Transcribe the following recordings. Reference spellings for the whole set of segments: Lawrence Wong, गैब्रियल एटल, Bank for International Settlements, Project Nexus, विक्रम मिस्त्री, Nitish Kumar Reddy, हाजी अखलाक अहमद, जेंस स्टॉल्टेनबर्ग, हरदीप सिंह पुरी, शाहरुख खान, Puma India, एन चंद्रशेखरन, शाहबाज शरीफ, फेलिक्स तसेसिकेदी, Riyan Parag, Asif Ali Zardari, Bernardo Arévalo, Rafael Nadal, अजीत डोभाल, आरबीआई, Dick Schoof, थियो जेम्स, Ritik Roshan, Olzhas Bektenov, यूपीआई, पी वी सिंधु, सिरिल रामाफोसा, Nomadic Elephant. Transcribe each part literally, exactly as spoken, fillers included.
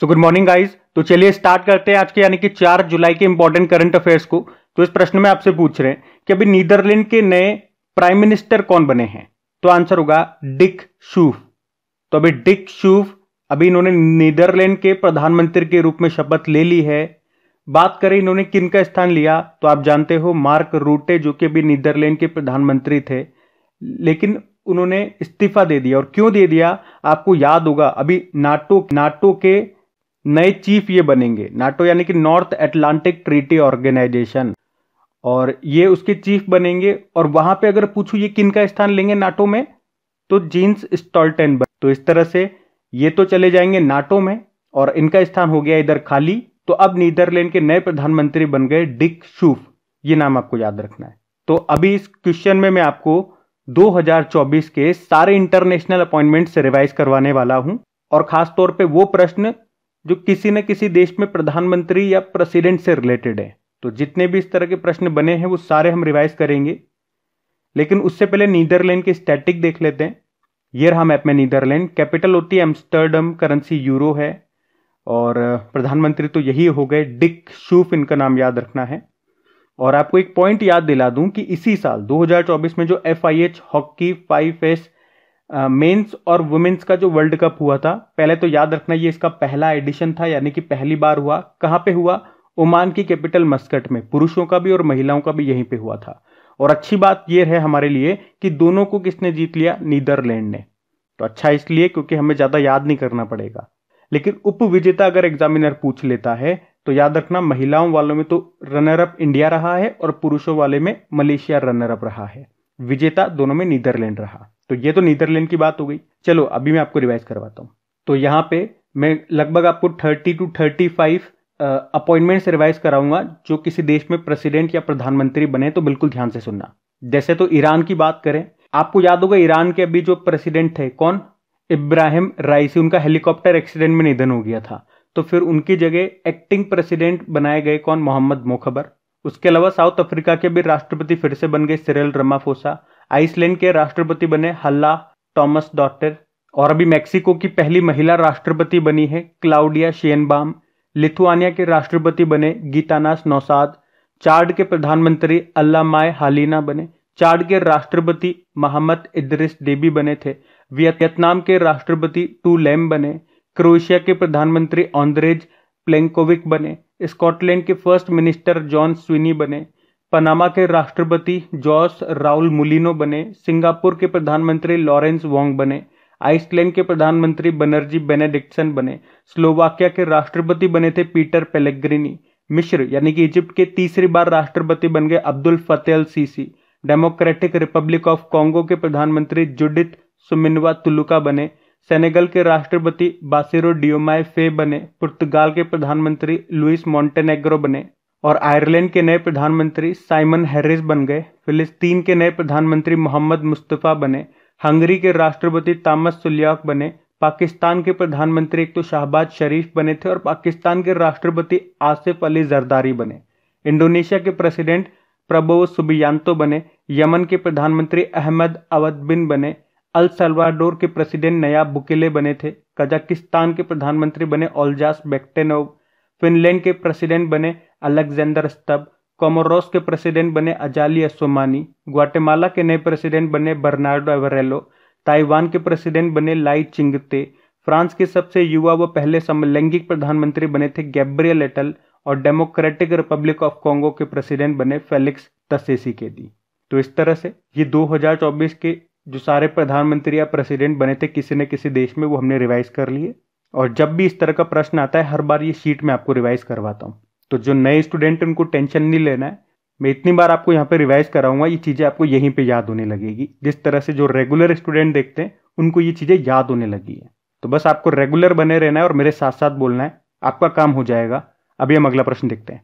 So good morning guys. तो चलिए start करते हैं आज के यानी कि चार जुलाई के इंपॉर्टेंट करंट अफेयर्स को। तो इस प्रश्न में आपसे पूछ रहे हैं कि अभी नीदरलैंड के नए प्राइम मिनिस्टर कौन बने हैं, तो आंसर होगा डिक शूफ। तो अभी डिक शूफ अभी इन्होंने नीदरलैंड के प्रधानमंत्री के रूप में शपथ ले ली है। बात करें इन्होंने किन का स्थान लिया, तो आप जानते हो मार्क रूटे जो कि अभी नीदरलैंड के प्रधानमंत्री थे, लेकिन उन्होंने इस्तीफा दे दिया। और क्यों दे दिया आपको याद होगा, अभी नाटो नाटो के नए चीफ ये बनेंगे, नाटो यानी कि नॉर्थ एटलांटिक ट्रीटी ऑर्गेनाइजेशन, और ये उसके चीफ बनेंगे। और वहां पे अगर पूछूं ये किन का स्थान लेंगे नाटो में, तो जेंस स्टॉल्टेनबर्ग। तो इस तरह से ये तो चले जाएंगे नाटो में और इनका स्थान हो गया इधर खाली। तो अब नीदरलैंड के नए प्रधानमंत्री बन गए डिक शूफ, ये नाम आपको याद रखना है। तो अभी इस क्वेश्चन में मैं आपको दो हज़ार चौबीस के सारे इंटरनेशनल अपॉइंटमेंट से रिवाइज करवाने वाला हूं, और खासतौर पे वो प्रश्न जो किसी न किसी देश में प्रधानमंत्री या प्रेसिडेंट से रिलेटेड है। तो जितने भी इस तरह के प्रश्न बने हैं वो सारे हम रिवाइज करेंगे, लेकिन उससे पहले नीदरलैंड की स्टैटिक देख लेते हैं। ये रहा मैप में नीदरलैंड, कैपिटल होती है एम्स्टर्डम, करेंसी यूरो है, और प्रधानमंत्री तो यही हो गए डिक शूफ, इनका नाम याद रखना है। और आपको एक पॉइंट याद दिला दूं कि इसी साल दो हज़ार चौबीस में जो F I H hockey five S men's और वुमेन्स का जो वर्ल्ड कप हुआ था, पहले तो याद रखना ये इसका पहला एडिशन था, यानी कि पहली बार हुआ। कहाँ पे हुआ? ओमान की कैपिटल मस्कट में। पुरुषों का भी और महिलाओं का भी यहीं पे हुआ था। और अच्छी बात यह है हमारे लिए कि दोनों को किसने जीत लिया? नीदरलैंड ने। तो अच्छा इसलिए क्योंकि हमें ज़्यादा याद नहीं करना पड़ेगा, लेकिन उपविजेता अगर एग्जामिनर पूछ लेता है तो याद रखना महिलाओं वालों में तो रनर अप इंडिया रहा है और पुरुषों वाले में मलेशिया रनर अप रहा है, विजेता दोनों में नीदरलैंड रहा। तो ये तो नीदरलैंड की बात हो गई। चलो अभी मैं आपको रिवाइज करवाता हूँ। तो यहाँ पे मैं लगभग आपको तीस टू पैंतीस अपॉइंटमेंट्स रिवाइज कराऊंगा जो किसी देश में प्रेसिडेंट या प्रधानमंत्री बने, तो बिल्कुल ध्यान से सुनना। जैसे तो ईरान की बात करें, आपको याद होगा ईरान के अभी जो प्रेसिडेंट थे, कौन? इब्राहिम राइसी, उनका हेलीकॉप्टर एक्सीडेंट में निधन हो गया था। तो फिर उनकी जगह एक्टिंग प्रेसिडेंट बनाए गए कौन? Mohammad Mokhber. उसके अलावा साउथ अफ्रीका के भी राष्ट्रपति फिर से बन गए सिरिल रामाफोसा। आइसलैंड के राष्ट्रपति बने हल्ला टॉमस डॉटर। और अभी मेक्सिको की पहली महिला राष्ट्रपति बनी है क्लाउडिया शेनबाम। लिथुआनिया के राष्ट्रपति बने गीतानास नौसाद। चाड के प्रधानमंत्री अल्लामाय हालिना बने। चाड के राष्ट्रपति मोहम्मद इदरिस डेबी बने थे। वियतनाम के राष्ट्रपति टू लैम बने। क्रोएशिया के प्रधानमंत्री आंद्रेज प्लेंकोविक बने। स्कॉटलैंड के फर्स्ट मिनिस्टर जॉन स्विनी बने। पनामा के राष्ट्रपति जोस राउल मुलिनो बने। सिंगापुर के प्रधानमंत्री लॉरेंस वोंग बने। आइसलैंड के प्रधानमंत्री बनर्जी बेनेडिक्टसन बने। स्लोवाकिया के राष्ट्रपति बने थे पीटर पेलेग्रिनी। मिस्र यानी कि इजिप्ट के तीसरी बार राष्ट्रपति बन गए Abdel Fattah al Sisi. Democratic Republic of Congo के प्रधानमंत्री जुडिथ सुमिनवा तुलुका बने। सेनेगल के राष्ट्रपति बासिरो डियोमाय फे बने। पुर्तगाल के प्रधानमंत्री लुइस मोंटेनेग्रो बने। और आयरलैंड के नए प्रधानमंत्री साइमन हैरिस बन गए। फिलिस्तीन के नए प्रधानमंत्री मोहम्मद मुस्तफा बने। हंगरी के राष्ट्रपति तामस सुल्योक बने। पाकिस्तान के प्रधानमंत्री एक तो शाहबाज शरीफ बने थे, और पाकिस्तान के राष्ट्रपति आसिफ अली जरदारी बने। इंडोनेशिया के प्रेसिडेंट प्रबोवो सुबियांतो बने। यमन के प्रधानमंत्री अहमद अवद बिन बने। अल सल्वाडोर के प्रेसिडेंट नया बुकेले बने थे। कजाकिस्तान के प्रधानमंत्री बने ओल्जास बेक्टेनोव। फिनलैंड के प्रेसिडेंट बने अलेक्जेंडर स्टब। कोमोरोस के प्रेसिडेंट बने अजाली असोमानी। ग्वाटेमाला के नए प्रेसिडेंट बने बर्नार्डो एवरेलो। ताइवान के प्रेसिडेंट बने लाई चिंगते। फ्रांस के सबसे युवा व पहले समलैंगिक प्रधानमंत्री बने थे गैब्रियल एटल। और डेमोक्रेटिक रिपब्लिक ऑफ कॉन्गो के प्रेसिडेंट बने फेलिक्स तसेसिकेदी। तो इस तरह से ये दो हज़ार चौबीस के जो सारे प्रधानमंत्री या प्रेसिडेंट बने थे किसी न किसी देश में, वो हमने रिवाइज कर लिए। और जब भी इस तरह का प्रश्न आता है हर बार ये शीट में आपको रिवाइज करवाता हूँ, तो जो नए स्टूडेंट उनको टेंशन नहीं लेना है। मैं इतनी बार आपको यहाँ पे रिवाइज कराऊंगा, ये चीज़ें आपको यहीं पे याद होने लगेगी, जिस तरह से जो रेगुलर स्टूडेंट देखते हैं उनको ये चीज़ें याद होने लगी है। तो बस आपको रेगुलर बने रहना है और मेरे साथ साथ बोलना है, आपका काम हो जाएगा। अभी हम अगला प्रश्न देखते हैं।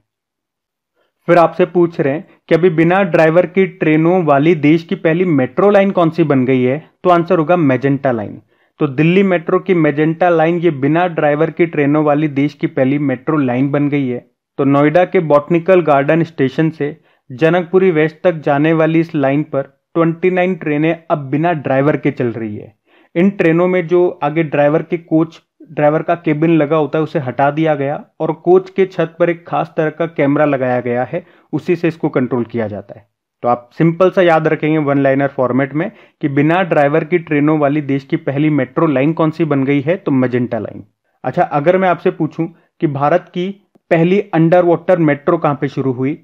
फिर आपसे पूछ रहे हैं कि अभी बिना ड्राइवर की ट्रेनों वाली देश की पहली मेट्रो लाइन कौन सी बन गई है, तो आंसर होगा मैजेंटा लाइन। तो दिल्ली मेट्रो की मैजेंटा लाइन ये बिना ड्राइवर की ट्रेनों वाली देश की पहली मेट्रो लाइन बन गई है। तो नोएडा के बॉटनिकल गार्डन स्टेशन से जनकपुरी वेस्ट तक जाने वाली इस लाइन पर उनतीस ट्रेनें अब बिना ड्राइवर के चल रही है। इन ट्रेनों में जो आगे ड्राइवर के कोच ड्राइवर का केबिन लगा होता है उसे हटा दिया गया और कोच के छत पर एक खास तरह का कैमरा लगाया गया है, उसी से इसको कंट्रोल किया जाता है। तो आप सिंपल सा याद रखेंगे वन लाइनर फॉर्मेट में कि बिना ड्राइवर की ट्रेनों वाली देश की पहली मेट्रो लाइन कौन सी बन गई है, तो मैजेंटा लाइन। अच्छा, अगर मैं आपसे पूछूं कि भारत की पहली अंडर वाटर मेट्रो कहाँ पे शुरू हुई,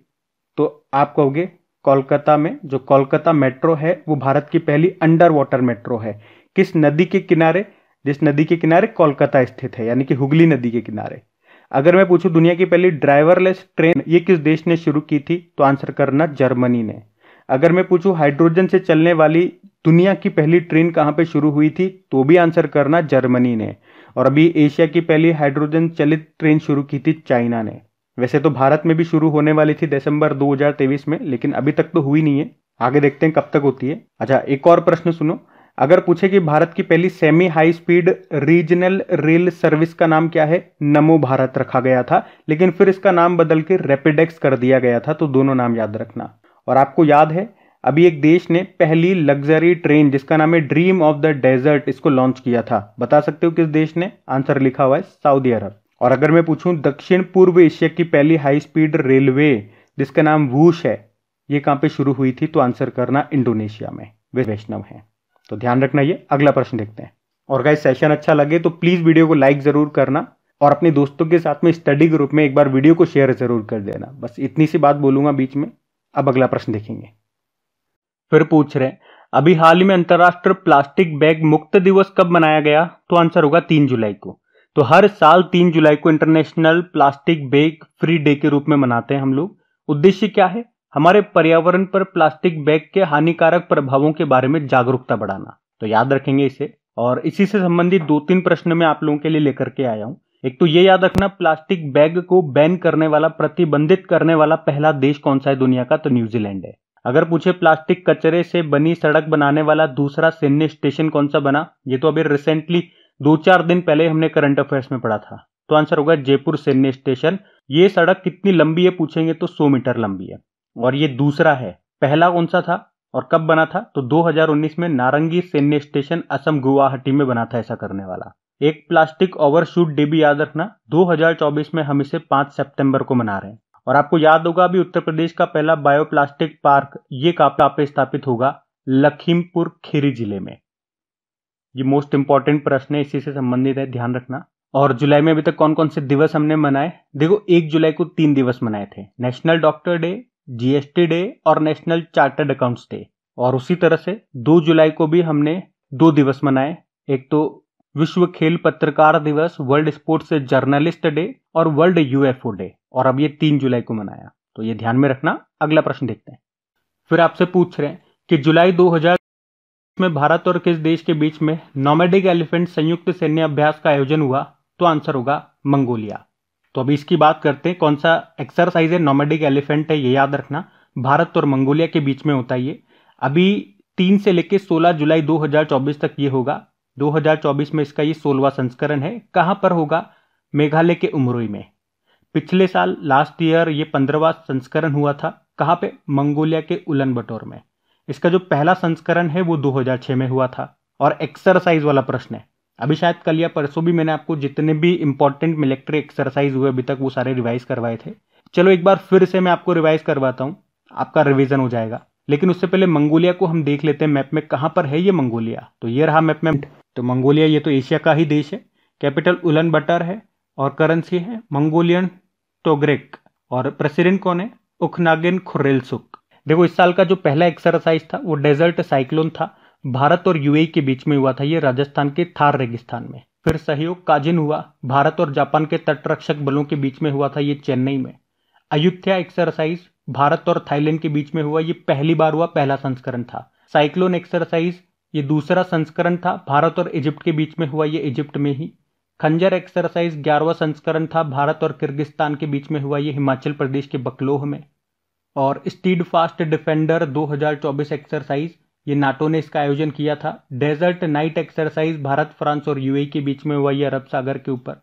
तो आप कहोगे कोलकाता में। जो कोलकाता मेट्रो है वो भारत की पहली अंडर वाटर मेट्रो है। किस नदी के किनारे? जिस नदी के किनारे कोलकाता स्थित है, यानी कि हुगली नदी के किनारे। अगर मैं पूछूं दुनिया की पहली ड्राइवरलेस ट्रेन ये किस देश ने शुरू की थी, तो आंसर करना जर्मनी ने। अगर मैं पूछूं हाइड्रोजन से चलने वाली दुनिया की पहली ट्रेन कहाँ पे शुरू हुई थी, तो भी आंसर करना जर्मनी ने। और अभी एशिया की पहली हाइड्रोजन चलित ट्रेन शुरू की थी चाइना ने। वैसे तो भारत में भी शुरू होने वाली थी दिसंबर दो हज़ार तेईस में, लेकिन अभी तक तो हुई नहीं है। आगे देखते हैं कब तक होती है। अच्छा, एक और प्रश्न सुनो। अगर पूछे कि भारत की पहली semi high speed regional rail service का नाम क्या है, नमो भारत रखा गया था, लेकिन फिर इसका नाम बदल के रैपिडेक्स कर दिया गया था। तो दोनों नाम याद रखना। और आपको याद है अभी एक देश ने पहली लग्जरी ट्रेन जिसका नाम है ड्रीम ऑफ द डेजर्ट, इसको लॉन्च किया था। बता सकते हो किस देश ने? आंसर लिखा हुआ है सऊदी अरब। और अगर मैं पूछूं दक्षिण पूर्व एशिया की पहली हाई स्पीड रेलवे जिसका नाम वूश है, ये कहाँ पे शुरू हुई थी, तो आंसर करना इंडोनेशिया में। वे वैष्णव है, तो ध्यान रखना ये। अगला प्रश्न देखते हैं। और गाइस, सेशन अच्छा लगे तो प्लीज वीडियो को लाइक जरूर करना और अपने दोस्तों के साथ में स्टडी ग्रुप में एक बार वीडियो को शेयर जरूर कर देना। बस इतनी सी बात बोलूंगा बीच में। अब अगला प्रश्न देखेंगे। फिर पूछ रहे हैं अभी हाल ही में अंतर्राष्ट्रीय प्लास्टिक बैग मुक्त दिवस कब मनाया गया, तो आंसर होगा तीन जुलाई को। तो हर साल तीन जुलाई को international plastic bag free day के रूप में मनाते हैं हम लोग। उद्देश्य क्या है? हमारे पर्यावरण पर प्लास्टिक बैग के हानिकारक प्रभावों के बारे में जागरूकता बढ़ाना। तो याद रखेंगे इसे। और इसी से संबंधित दो तीन प्रश्न मैं आप लोगों के लिए लेकर के आया हूं। एक तो ये याद रखना, प्लास्टिक बैग को बैन करने वाला, प्रतिबंधित करने वाला पहला देश कौन सा है दुनिया का, तो न्यूजीलैंड है। अगर पूछे प्लास्टिक कचरे से बनी सड़क बनाने वाला दूसरा सैन्य स्टेशन कौन सा बना, ये तो अभी रिसेंटली दो चार दिन पहले हमने करंट अफेयर्स में पढ़ा था, तो आंसर होगा जयपुर सैन्य स्टेशन। ये सड़क कितनी लंबी है पूछेंगे तो सौ मीटर लंबी है और ये दूसरा है। पहला कौन सा था और कब बना था, तो दो हज़ार उन्नीस में नारंगी सैन्य स्टेशन असम गुवाहाटी में बना था ऐसा करने वाला। एक प्लास्टिक ओवरशूट डे भी याद रखना, दो हज़ार चौबीस में हम इसे पाँच सितंबर को मना रहे हैं। और आपको याद होगा अभी उत्तर प्रदेश का पहला बायोप्लास्टिक पार्क ये कहाँ पे स्थापित होगा, लखीमपुर खीरी जिले में। ये मोस्ट इंपॉर्टेंट प्रश्न है, इसी से संबंधित है, ध्यान रखना। और जुलाई में अभी तक कौन कौन से दिवस हमने मनाए, देखो एक जुलाई को तीन दिवस मनाए थे, national doctor day, GST day और नेशनल चार्टर्ड अकाउंट्स डे। और उसी तरह से दो जुलाई को भी हमने दो दिवस मनाए, एक तो विश्व खेल पत्रकार दिवस, वर्ल्ड स्पोर्ट्स जर्नलिस्ट डे और वर्ल्ड यूएफओ डे, और अब ये तीन जुलाई को मनाया, तो ये ध्यान में रखना। अगला प्रश्न देखते हैं। फिर आपसे पूछ रहे हैं कि जुलाई दो हज़ार में भारत और किस देश के बीच में नोमैडिक एलिफेंट संयुक्त सैन्य अभ्यास का आयोजन हुआ, तो आंसर होगा मंगोलिया। तो अभी इसकी बात करते हैं, कौन सा एक्सरसाइज है, नोमैडिक एलिफेंट है, ये याद रखना। भारत और मंगोलिया के बीच में होता है ये। अभी तीन से लेकर सोलह जुलाई दो हजार चौबीस तक ये होगा। दो हज़ार चौबीस में इसका ये सोलहवां संस्करण है। कहां पर होगा, मेघालय के उमरोई में। पिछले साल लास्ट ईयर ये पंद्रहवां संस्करण हुआ था, कहां पे, मंगोलिया के उलनबटोर में। इसका जो पहला संस्करण है वो दो हज़ार छह में हुआ था। और एक्सरसाइज वाला प्रश्न है, अभी शायद कल या परसों भी मैंने आपको जितने भी इंपॉर्टेंट मिलिट्री एक्सरसाइज हुए अभी तक वो सारे रिवाइज करवाए थे। चलो एक बार फिर से मैं आपको रिवाइज करवाता हूँ, आपका रिविजन हो जाएगा। लेकिन उससे पहले मंगोलिया को हम देख लेते हैं मैप में, कहां पर है ये मंगोलिया। तो ये रहा मैप में। तो मंगोलिया ये तो एशिया का ही देश है, कैपिटल उलनबटर है और करेंसी है मंगोलियन टोगरेक। और प्रेसिडेंट कौन है, उखनागिन खुरेलसुक। देखो इस साल का जो पहला एक्सरसाइज था वो डेजर्ट साइक्लोन था, भारत और यूएई के बीच में हुआ था ये, राजस्थान के थार रेगिस्तान में। फिर सहयोग काजिन हुआ, भारत और जापान के तटरक्षक बलों के बीच में हुआ था ये, चेन्नई में। अयुध्या एक्सरसाइज भारत और थाईलैंड के बीच में हुआ, ये पहली बार हुआ, पहला संस्करण था। साइक्लोन एक्सरसाइज ये दूसरा संस्करण था, भारत और इजिप्ट के बीच में हुआ, ये इजिप्ट में ही। खंजर एक्सरसाइज ग्यारहवां संस्करण था, भारत और किर्गिस्तान के बीच में हुआ, ये हिमाचल प्रदेश के बकलोह में। और स्टीडफास्ट डिफेंडर दो हज़ार चौबीस एक्सरसाइज ये नाटो ने इसका आयोजन किया था। Desert Knight exercise Bharat, France और यूएई के बीच में हुआ, ये अरब सागर के ऊपर।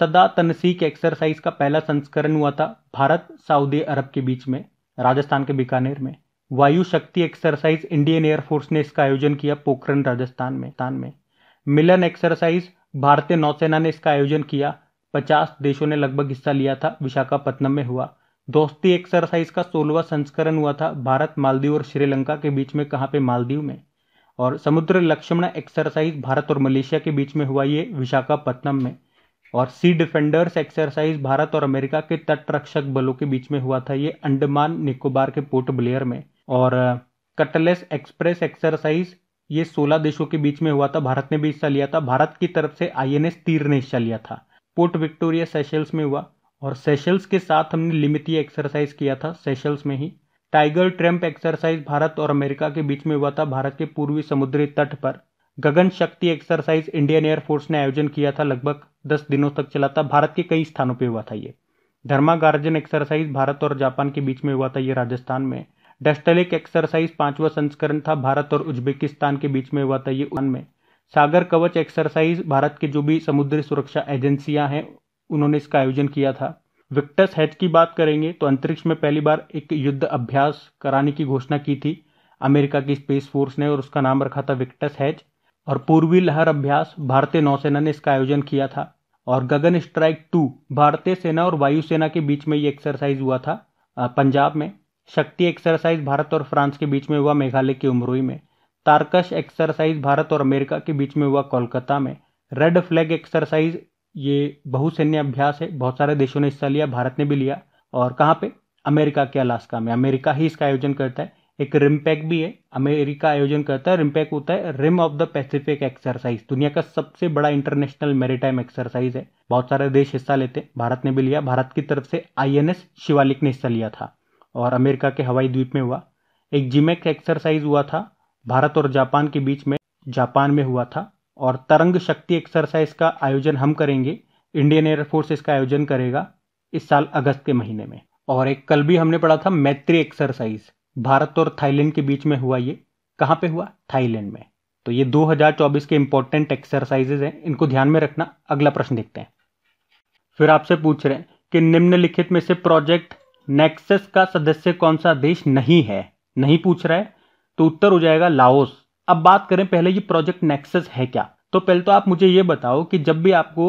सदा तनसीक एक्सरसाइज का पहला संस्करण हुआ था, भारत सऊदी अरब के बीच में, राजस्थान के बीकानेर में। वायु शक्ति एक्सरसाइज इंडियन एयरफोर्स ने इसका आयोजन किया, पोखरण राजस्थान में। मिलन एक्सरसाइज भारतीय नौसेना ने इसका आयोजन किया। पचास देशों ने लगभग हिस्सा लिया था। विशाखापत्तनम में हुआ। दोस्ती एक्सरसाइज का सोलहवां संस्करण हुआ था भारत, मालदीव और श्रीलंका के बीच में। कहाँ पे? मालदीव में। और समुद्र लक्ष्मण एक्सरसाइज भारत और मलेशिया के बीच में हुआ, ये विशाखापत्तनम में। और सी डिफेंडर्स एक्सरसाइज भारत और अमेरिका के तटरक्षक बलों के बीच में हुआ था, ये अंडमान निकोबार के पोर्ट ब्लेयर में। और कटलेस एक्सप्रेस एक्सरसाइज ये सोलह देशों के बीच में हुआ था, भारत ने भी हिस्सा लिया था। भारत की तरफ से आईएनएस तीर ने हिस्सा लिया था। पोर्ट विक्टोरिया सेशल्स में हुआ और सेशल्स के साथ हमने लिमितीय एक्सरसाइज किया था सेशल्स में ही। टाइगर ट्रम्प एक्सरसाइज भारत और अमेरिका के बीच में हुआ था, भारत के पूर्वी समुद्री तट पर। गगन शक्ति एक्सरसाइज इंडियन एयरफोर्स ने आयोजन किया था, लगभग दस दिनों तक चला था, भारत के कई स्थानों पे हुआ था ये। धर्मागार्जन एक्सरसाइज भारत और जापान के बीच में हुआ था, ये राजस्थान में। डस्टलेक एक्सरसाइज पांचवा संस्करण था, भारत और उज्बेकिस्तान के बीच में हुआ था, ये उड़ान में। सागर कवच एक्सरसाइज भारत के जो भी समुद्री सुरक्षा एजेंसियां हैं उन्होंने इसका आयोजन किया था। विक्टस हैच की बात करेंगे तो अंतरिक्ष में पहली बार एक युद्ध अभ्यास कराने की घोषणा की थी अमेरिका की स्पेस फोर्स ने और उसका नाम रखा था विक्टस हैच। और पूर्वी लहर अभ्यास भारतीय नौसेना ने इसका आयोजन किया था। और गगन स्ट्राइक टू भारतीय सेना और वायुसेना के बीच में ये एक्सरसाइज हुआ था पंजाब में। शक्ति एक्सरसाइज भारत और फ्रांस के बीच में हुआ मेघालय के उमरोई में। तारकश एक्सरसाइज भारत और अमेरिका के बीच में हुआ कोलकाता में। रेड फ्लैग एक्सरसाइज ये बहुसैन्य अभ्यास है, बहुत सारे देशों ने हिस्सा लिया, भारत ने भी लिया। और कहाँ पे? अमेरिका के अलास्का में। अमेरिका ही इसका आयोजन करता है। एक रिमपैक भी है, अमेरिका आयोजन करता है। रिमपैक होता है rim of the Pacific exercise, दुनिया का सबसे बड़ा इंटरनेशनल मैरीटाइम एक्सरसाइज है, बहुत सारे देश हिस्सा लेते हैं, भारत ने भी लिया। भारत की तरफ से आईएनएस शिवालिक ने हिस्सा लिया था और अमेरिका के हवाई द्वीप में हुआ। एक जिमेक एक्सरसाइज हुआ था भारत और जापान के बीच में, जापान में हुआ था। और तरंग शक्ति एक्सरसाइज का आयोजन हम करेंगे, इंडियन एयरफोर्स इसका आयोजन करेगा इस साल अगस्त के महीने में। और एक कल भी हमने पढ़ा था मैत्री एक्सरसाइज, भारत और थाईलैंड के बीच में हुआ, ये कहाँ पे हुआ? थाईलैंड में। तो ये दो हज़ार चौबीस के इंपॉर्टेंट एक्सरसाइजेज हैं, इनको ध्यान में रखना। अगला प्रश्न देखते हैं। फिर आपसे पूछ रहे हैं कि निम्नलिखित में से प्रोजेक्ट नेक्सस का सदस्य कौन सा देश नहीं है? नहीं पूछ रहा है तो उत्तर हो जाएगा लाओस। अब बात करें पहले ये प्रोजेक्ट नेक्सस है क्या, तो पहले तो आप मुझे ये बताओ कि जब भी आपको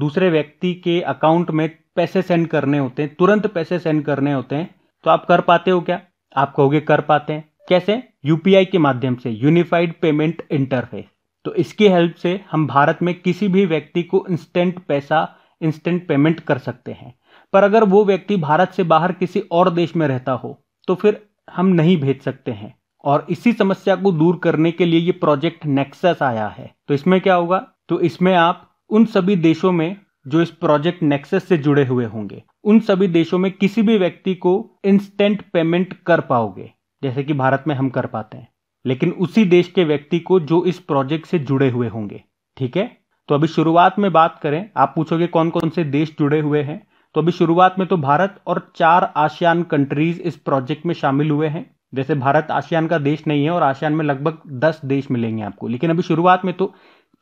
दूसरे व्यक्ति के अकाउंट में पैसे सेंड करने होते हैं, तुरंत पैसे सेंड करने होते हैं, तो आप कर पाते हो क्या? आप कहोगे कर पाते हैं। कैसे? यूपीआई के माध्यम से, यूनिफाइड पेमेंट इंटरफेस। तो इसकी हेल्प से हम भारत में किसी भी व्यक्ति को इंस्टेंट पैसा, इंस्टेंट पेमेंट कर सकते हैं। पर अगर वो व्यक्ति भारत से बाहर किसी और देश में रहता हो तो फिर हम नहीं भेज सकते हैं। और इसी समस्या को दूर करने के लिए ये प्रोजेक्ट नेक्सस आया है। तो इसमें क्या होगा? तो इसमें आप उन सभी देशों में जो इस प्रोजेक्ट नेक्सस से जुड़े हुए होंगे, उन सभी देशों में किसी भी व्यक्ति को इंस्टेंट पेमेंट कर पाओगे, जैसे कि भारत में हम कर पाते हैं, लेकिन उसी देश के व्यक्ति को जो इस प्रोजेक्ट से जुड़े हुए होंगे। ठीक है, तो अभी शुरुआत में बात करें, आप पूछोगे कौन कौन से देश जुड़े हुए हैं, तो अभी शुरुआत में तो भारत और चार आसियान कंट्रीज इस प्रोजेक्ट में शामिल हुए हैं। जैसे भारत आसियान का देश नहीं है और आसियान में लगभग दस देश मिलेंगे आपको, लेकिन अभी शुरुआत में तो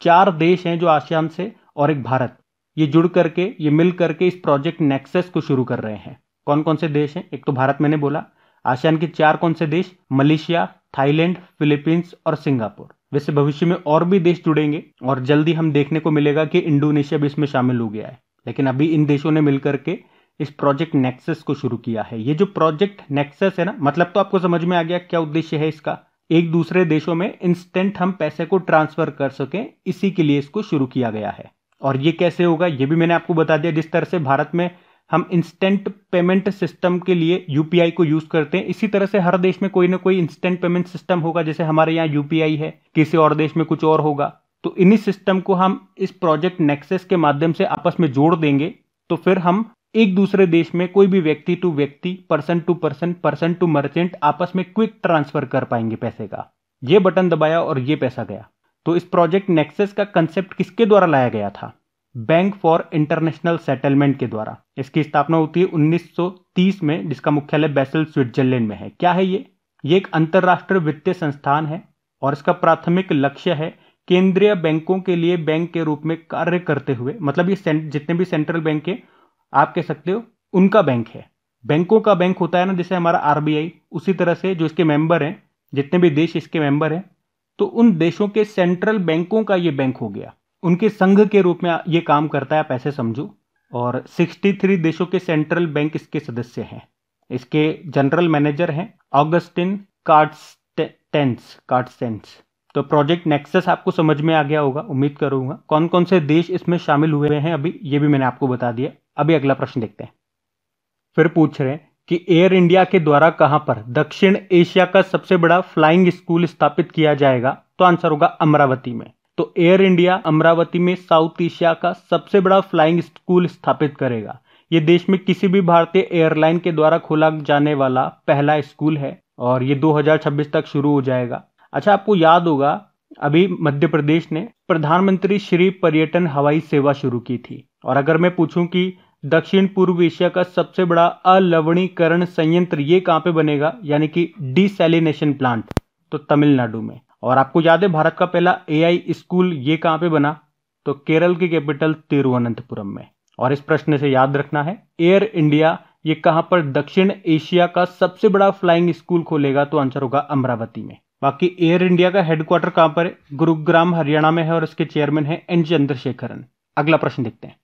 चार देश हैं जो आसियान से और एक भारत, ये जुड़ करके, ये मिल करके इस प्रोजेक्ट नेक्सस को शुरू कर रहे हैं। कौन कौन से देश हैं? एक तो भारत मैंने बोला, आसियान के चार कौन से देश? मलेशिया, थाईलैंड, फिलीपींस और सिंगापुर। वैसे भविष्य में और भी देश जुड़ेंगे और जल्दी हम देखने को मिलेगा कि इंडोनेशिया भी इसमें शामिल हो गया है, लेकिन अभी इन देशों ने मिलकर के इस प्रोजेक्ट नेक्सस को शुरू किया है। ये जो प्रोजेक्ट नेक्सस है ना, मतलब तो आपको समझ में आ गया क्या उद्देश्य है इसका, एक दूसरे देशों में इंस्टेंट हम पैसे को ट्रांसफर कर सकें, इसी के लिए इसको शुरू किया गया है। और ये कैसे होगा ये भी मैंने आपको बता दिया। जिस तरह से भारत में हम इंस्टेंट पेमेंट सिस्टम के लिए यूपीआई को यूज करते हैं, इसी तरह से हर देश में कोई ना कोई इंस्टेंट पेमेंट सिस्टम होगा। जैसे हमारे यहाँ यूपीआई है, किसी और देश में कुछ और होगा, तो इन्हीं सिस्टम को हम इस प्रोजेक्ट नेक्सस के माध्यम से आपस में जोड़ देंगे, तो फिर हम एक दूसरे देश में कोई भी व्यक्ति टू व्यक्ति, person to person, person to merchant आपस में क्विक ट्रांसफर कर पाएंगे पैसे का। ये बटन दबाया और ये पैसा गया। तो इस प्रोजेक्ट नेक्सस का कंसेप्ट किसके द्वारा लाया गया था? बैंक फॉर इंटरनेशनल सेटलमेंट के द्वारा। इसकी स्थापना होती है उन्नीस सौ तीस में, जिसका मुख्यालय बेसल स्विट्जरलैंड में है। क्या है ये? ये एक अंतर्राष्ट्रीय वित्तीय संस्थान है और इसका प्राथमिक लक्ष्य है केंद्रीय बैंकों के लिए बैंक के रूप में कार्य करते हुए, मतलब ये जितने भी सेंट्रल बैंक है आप कह सकते हो उनका बैंक है। बैंकों का बैंक होता है ना, जैसे हमारा आरबीआई, उसी तरह से जो इसके मेंबर हैं, जितने भी देश इसके मेंबर हैं, तो उन देशों के सेंट्रल बैंकों का ये बैंक हो गया। उनके संघ के रूप में ये काम करता है, आप ऐसे समझो। और तिरसठ देशों के सेंट्रल बैंक इसके सदस्य हैं। इसके जनरल मैनेजर हैं ऑगस्टिन कार्ट्सेंस कार्ट्सेंस। तो प्रोजेक्ट नेक्सस आपको समझ में आ गया होगा, उम्मीद करूंगा। कौन कौन से देश इसमें शामिल हुए हैं अभी ये भी मैंने आपको बता दिया। अभी अगला प्रश्न देखते हैं। फिर पूछ रहे हैं कि एयर इंडिया के द्वारा कहां पर दक्षिण एशिया का सबसे बड़ा फ्लाइंग स्कूल स्थापित किया जाएगा, तो आंसर होगा अमरावती में। तो एयर इंडिया अमरावती में साउथ एशिया का सबसे बड़ा फ्लाइंग स्कूल स्थापित करेगा। ये देश में किसी भी भारतीय एयरलाइन के द्वारा खोला जाने वाला पहला स्कूल है और ये दो हज़ार छब्बीस तक शुरू हो जाएगा। अच्छा, आपको याद होगा अभी मध्य प्रदेश ने प्रधानमंत्री श्री पर्यटन हवाई सेवा शुरू की थी। और अगर मैं पूछूं कि दक्षिण पूर्व एशिया का सबसे बड़ा अलवणीकरण संयंत्र ये कहाँ पे बनेगा, यानी कि डिसैलिनेशन प्लांट, तो तमिलनाडु में। और आपको याद है भारत का पहला एआई स्कूल ये कहाँ पे बना, तो केरल की कैपिटल तिरुवनंतपुरम में। और इस प्रश्न से याद रखना है, एयर इंडिया ये कहाँ पर दक्षिण एशिया का सबसे बड़ा फ्लाइंग स्कूल खोलेगा, तो आंसर होगा अमरावती में। बाकी एयर इंडिया का हेडक्वार्टर कहाँ पर है, गुरुग्राम हरियाणा में है और इसके चेयरमैन है एन चंद्रशेखरन। अगला प्रश्न देखते हैं।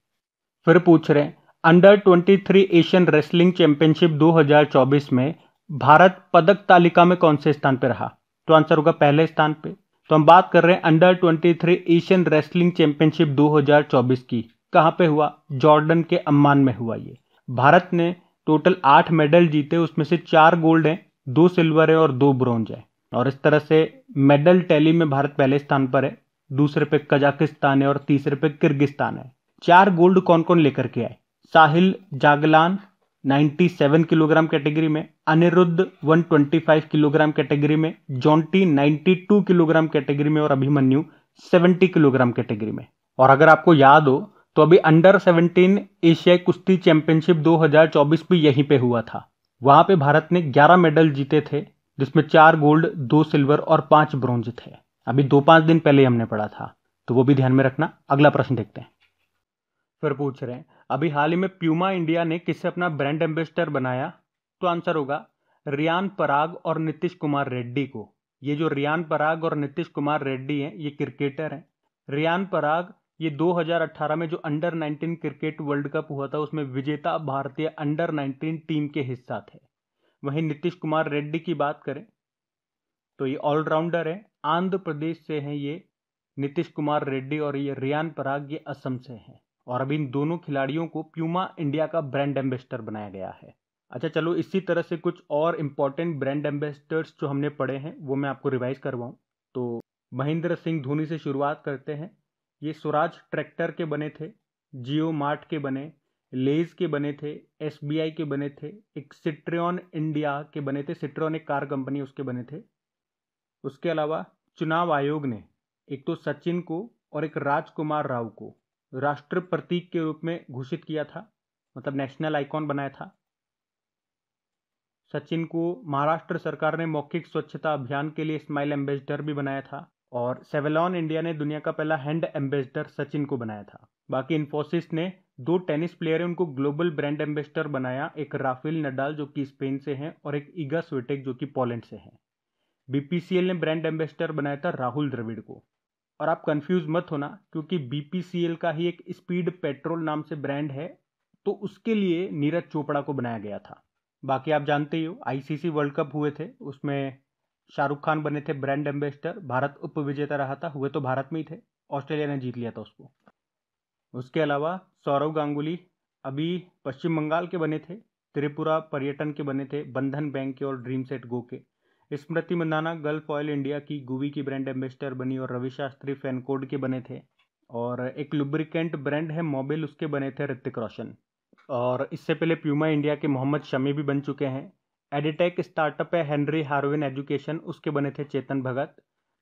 फिर पूछ रहे हैं under twenty three Asian wrestling championship दो हजार चौबीस में भारत पदक तालिका में कौन से स्थान पर रहा, तो आंसर होगा पहले स्थान पे। तो हम बात कर रहे हैं under twenty three Asian wrestling championship दो हज़ार चौबीस की, कहाँ पे हुआ, जॉर्डन के अम्मान में हुआ। ये भारत ने टोटल आठ मेडल जीते, उसमें से चार गोल्ड हैं, दो सिल्वर है और दो ब्रॉन्ज है। और इस तरह से मेडल टैली में भारत पहले स्थान पर है, दूसरे पे कजाकिस्तान है और तीसरे पे किर्गिस्तान है। चार गोल्ड कौन कौन लेकर के आए, साहिल जागलान सत्तानवे किलोग्राम कैटेगरी में, अनिरुद्ध एक सौ पच्चीस किलोग्राम कैटेगरी में, जॉन्टी बानवे किलोग्राम कैटेगरी में और अभिमन्यु सत्तर किलोग्राम कैटेगरी में। और अगर आपको याद हो तो अभी अंडर सत्रह एशियाई कुश्ती चैंपियनशिप दो हज़ार चौबीस भी यहीं पे हुआ था। वहां पे भारत ने ग्यारह मेडल जीते थे, जिसमें चार गोल्ड, दो सिल्वर और पांच ब्रॉन्ज थे। अभी दो पांच दिन पहले हमने पढ़ा था, तो वो भी ध्यान में रखना। अगला प्रश्न देखते हैं। फिर पूछ रहे हैं अभी हाल ही में प्यूमा इंडिया ने किससे अपना ब्रांड एम्बेसडर बनाया, तो आंसर होगा रियान पराग और नीतीश कुमार रेड्डी को। ये जो रियान पराग और नीतीश कुमार रेड्डी हैं ये क्रिकेटर हैं। रियान पराग ये दो हज़ार अठारह में जो under nineteen cricket world cup हुआ था उसमें विजेता भारतीय अंडर नाइनटीन टीम के हिस्सा थे। वहीं नीतीश कुमार रेड्डी की बात करें तो ये ऑलराउंडर है, आंध्र प्रदेश से हैं ये नीतीश कुमार रेड्डी और ये रियान पराग ये असम से हैं। और अभी इन दोनों खिलाड़ियों को प्यूमा इंडिया का ब्रांड एम्बेसडर बनाया गया है। अच्छा चलो, इसी तरह से कुछ और इम्पॉर्टेंट ब्रांड एम्बेसडर्स जो हमने पढ़े हैं वो मैं आपको रिवाइज करवाऊं। तो महेंद्र सिंह धोनी से शुरुआत करते हैं। ये स्वराज ट्रैक्टर के बने थे, जियो मार्ट के बने, लेज के बने थे, एसबीआई के बने थे, एक सिट्रॉन इंडिया के बने थे, सिट्रॉन एक कार कंपनी उसके बने थे। उसके अलावा चुनाव आयोग ने एक तो सचिन को और एक राजकुमार राव को राष्ट्र प्रतीक के रूप में घोषित किया था, मतलब नेशनल आइकॉन बनाया था। सचिन को महाराष्ट्र सरकार ने मौखिक स्वच्छता अभियान के लिए स्माइल एम्बेसडर भी बनाया था। और सेवेलॉन इंडिया ने दुनिया का पहला हैंड एम्बेसडर सचिन को बनाया था। बाकी इन्फोसिस ने दो टेनिस प्लेयर हैं उनको ग्लोबल ब्रांड एम्बेसडर बनाया, एक राफेल नडाल जो कि स्पेन से हैं और एक ईगा स्विटेक जो कि पोलैंड से हैं। बीपीसीएल ने ब्रांड एम्बेसडर बनाया था राहुल द्रविड़ को। और आप कंफ्यूज मत होना क्योंकि बीपीसीएल का ही एक स्पीड पेट्रोल नाम से ब्रांड है, तो उसके लिए नीरज चोपड़ा को बनाया गया था। बाकी आप जानते ही हो आईसीसी वर्ल्ड कप हुए थे, उसमें शाहरुख खान बने थे ब्रांड एम्बेसडर। भारत उपविजेता रहा था, हुए तो भारत में ही थे, ऑस्ट्रेलिया ने जीत लिया था उसको। उसके अलावा सौरव गांगुली अभी पश्चिम बंगाल के बने थे, त्रिपुरा पर्यटन के बने थे, बंधन बैंक के और ड्रीम सेट गो के। Smriti Mandhana Gulf Oil India की गूवी की ब्रांड एम्बेसडर बनी और रवि शास्त्री फैनकोड के बने थे। और एक लुब्रिकेंट ब्रांड है मोबिल उसके बने थे ऋतिक रोशन। और इससे पहले प्यूमा इंडिया के मोहम्मद शमी भी बन चुके हैं। एडिटेक स्टार्टअप है हेनरी हार्विन एजुकेशन, उसके बने थे चेतन भगत।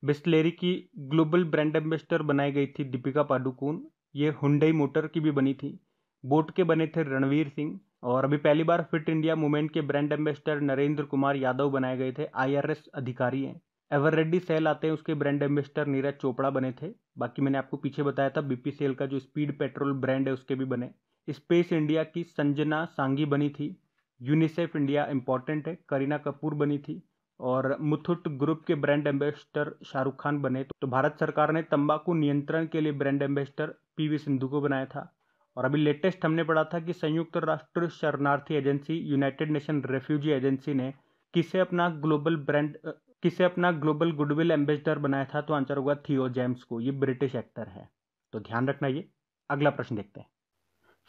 बिस्लेरी की ग्लोबल ब्रांड एम्बेसडर बनाई गई थी दीपिका पाडुकोन। ये हुंडई मोटर की भी बनी थी। बोट के बने थे रणवीर सिंह। और अभी पहली बार फिट इंडिया मूवमेंट के ब्रांड एम्बेसडर नरेंद्र कुमार यादव बनाए गए थे, आईआरएस अधिकारी हैं। एवर रेड्डी सेल आते हैं उसके ब्रांड एम्बेसडर नीरज चोपड़ा बने थे। बाकी मैंने आपको पीछे बताया था बीपीसीएल का जो स्पीड पेट्रोल ब्रांड है उसके भी बने। स्पेस इंडिया की संजना सांगी बनी थी। यूनिसेफ इंडिया इंपॉर्टेंट है, करीना कपूर बनी थी। और मुथूट ग्रुप के ब्रांड एम्बेसडर शाहरुख खान बने। तो भारत सरकार ने तंबाकू नियंत्रण के लिए brand ambassador पी वी सिंधु को बनाया था। और अभी लेटेस्ट हमने पढ़ा था कि संयुक्त राष्ट्र शरणार्थी agency United Nation refugee agency ने किसे अपना ग्लोबल ब्रांड किसे अपना ग्लोबल गुडविल एम्बेसडर बनाया था, तो आंसर होगा थियो जेम्स को। ये ब्रिटिश एक्टर है, तो ध्यान रखना ये। अगला प्रश्न देखते हैं।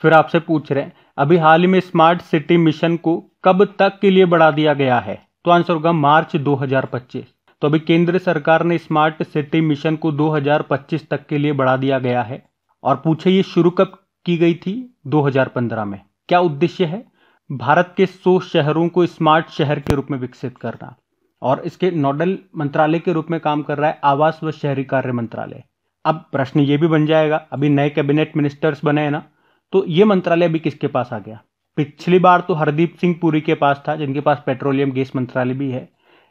फिर आपसे पूछ रहे हैं अभी हाल ही में स्मार्ट सिटी मिशन को कब तक के लिए बढ़ा दिया गया है, तो आंसर होगा मार्च दो हज़ार पच्चीस। तो अभी केंद्र सरकार ने स्मार्ट सिटी मिशन को दो हज़ार पच्चीस तक के लिए बढ़ा दिया गया है। और पूछे ये शुरू कब की गई थी, दो हज़ार पंद्रह में। क्या उद्देश्य है? भारत के सौ शहरों को स्मार्ट शहर के रूप में विकसित करना। और इसके नोडल मंत्रालय के रूप में काम कर रहा है आवास व शहरी कार्य मंत्रालय। अब प्रश्न ये भी बन जाएगा, अभी नए कैबिनेट मिनिस्टर्स बने हैं ना, तो ये मंत्रालय अभी किसके पास आ गया? पिछली बार तो हरदीप सिंह पुरी के पास था, जिनके पास पेट्रोलियम गैस मंत्रालय भी है।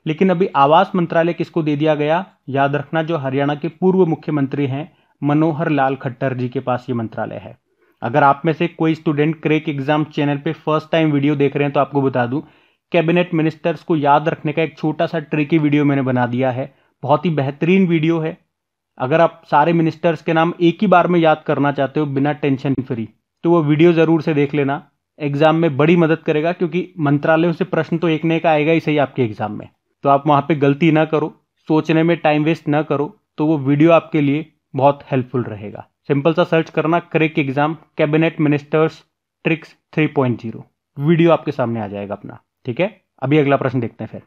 लेकिन अभी आवास मंत्रालय किसको दे दिया गया? याद रखना, जो हरियाणा के पूर्व मुख्यमंत्री हैं मनोहर लाल खट्टर जी के पास ये मंत्रालय है। अगर आप में से कोई स्टूडेंट क्रैक एग्जाम चैनल पे फर्स्ट टाइम वीडियो देख रहे हैं तो आपको बता दूं, कैबिनेट मिनिस्टर्स को याद रखने का एक छोटा सा ट्रिकी वीडियो मैंने बना दिया है। बहुत ही बेहतरीन वीडियो है। अगर आप सारे मिनिस्टर्स के नाम एक ही बार में याद करना चाहते हो बिना टेंशन फ्री, तो वो वीडियो ज़रूर से देख लेना। एग्जाम में बड़ी मदद करेगा, क्योंकि मंत्रालयों से प्रश्न तो एक ने एक आएगा ही सही आपके एग्जाम में। तो आप वहाँ पर गलती ना करो, सोचने में टाइम वेस्ट ना करो, तो वो वीडियो आपके लिए बहुत हेल्पफुल रहेगा। सिंपल सा सर्च करना, crack exam cabinet ministers tricks three point zero, video आपके सामने आ जाएगा अपना। ठीक है, अभी अगला प्रश्न देखते हैं। फिर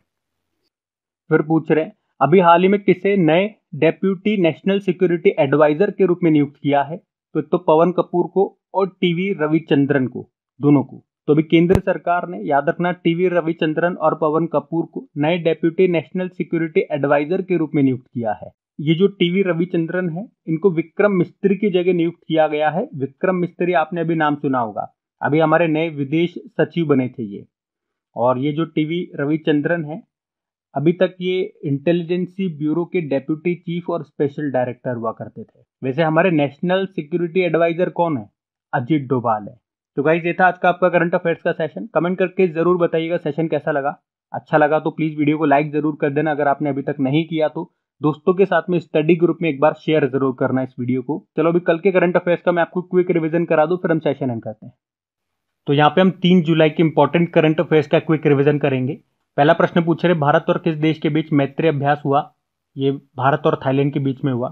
फिर पूछ रहे हैं अभी हाल ही में किसे नए डेप्यूटी नेशनल सिक्योरिटी एडवाइजर के रूप में नियुक्त किया है, तो, तो पवन कपूर को और टीवी रविचंद्रन को, दोनों को। तो अभी केंद्र सरकार ने, याद रखना, टीवी रविचंद्रन और पवन कपूर को नए डेप्यूटी नेशनल सिक्योरिटी एडवाइजर के रूप में नियुक्त किया है। ये जो टीवी रविचंद्रन है, इनको विक्रम मिस्त्री की जगह नियुक्त किया गया है। विक्रम मिस्त्री आपने अभी नाम सुना होगा, अभी हमारे नए विदेश सचिव बने थे ये। और ये जो टीवी रविचंद्रन है, अभी तक ये इंटेलिजेंसी ब्यूरो के डेप्यूटी चीफ और स्पेशल डायरेक्टर हुआ करते थे। वैसे हमारे नेशनल सिक्योरिटी एडवाइजर कौन है? अजीत डोभाल है। तो गाइस, ये था आज का आपका करंट अफेयर्स का सेशन। कमेंट करके जरूर बताइएगा सेशन कैसा लगा। अच्छा लगा तो प्लीज वीडियो को लाइक जरूर कर देना, अगर आपने अभी तक नहीं किया तो। दोस्तों के साथ में स्टडी ग्रुप में एक बार शेयर जरूर करना इस वीडियो को। चलो अभी कल के करंट अफेयर्स का मैं आपको क्विक रिवीजन करा दूं, फिर हम सेशन एंड करते हैं। तो यहाँ पे हम तीन जुलाई के इंपॉर्टेंट करंट अफेयर्स का क्विक रिवीजन करेंगे। पहला प्रश्न पूछ रहे भारत और किस देश के बीच मैत्री अभ्यास हुआ, ये भारत और थाईलैंड के बीच में हुआ।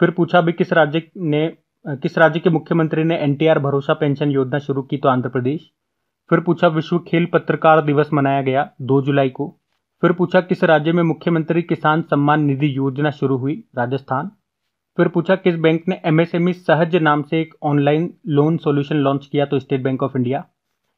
फिर पूछा भी किस राज्य ने किस राज्य के मुख्यमंत्री ने एन टी आर भरोसा पेंशन योजना शुरू की, तो आंध्र प्रदेश। फिर पूछा विश्व खेल पत्रकार दिवस मनाया गया दो जुलाई को। फिर पूछा किस राज्य में मुख्यमंत्री किसान सम्मान निधि योजना शुरू हुई, राजस्थान। फिर पूछा किस बैंक ने एमएसएमई सहज नाम से एक ऑनलाइन लोन सॉल्यूशन लॉन्च किया, तो स्टेट बैंक ऑफ इंडिया।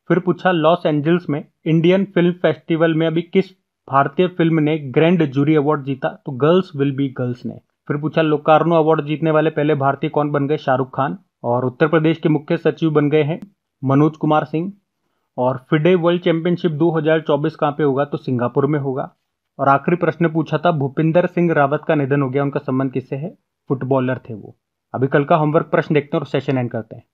फिर पूछा लॉस एंजल्स में इंडियन फिल्म फेस्टिवल में अभी किस भारतीय फिल्म ने ग्रैंड जूरी अवार्ड जीता, तो गर्ल्स विल बी गर्ल्स ने। फिर पूछा लोकार्नो अवार्ड जीतने वाले पहले भारतीय कौन बन गए, शाहरुख खान। और उत्तर प्रदेश के मुख्य सचिव बन गए हैं मनोज कुमार सिंह। और फिडे वर्ल्ड चैंपियनशिप दो हज़ार चौबीस कहाँ पे होगा, तो सिंगापुर में होगा। और आखिरी प्रश्न पूछा था भूपिंदर सिंह रावत का निधन हो गया, उनका संबंध किससे है, फुटबॉलर थे वो। अभी कल का होमवर्क प्रश्न देखते हैं और सेशन एंड करते हैं।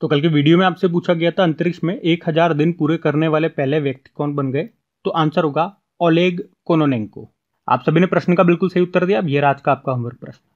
तो कल के वीडियो में आपसे पूछा गया था अंतरिक्ष में एक हजार दिन पूरे करने वाले पहले व्यक्ति कौन बन गए, तो आंसर होगा ओलेग कोनोनेंको। आप सभी ने प्रश्न का बिल्कुल सही उत्तर दिया। अब ये आज का आपका होमवर्क प्रश्न।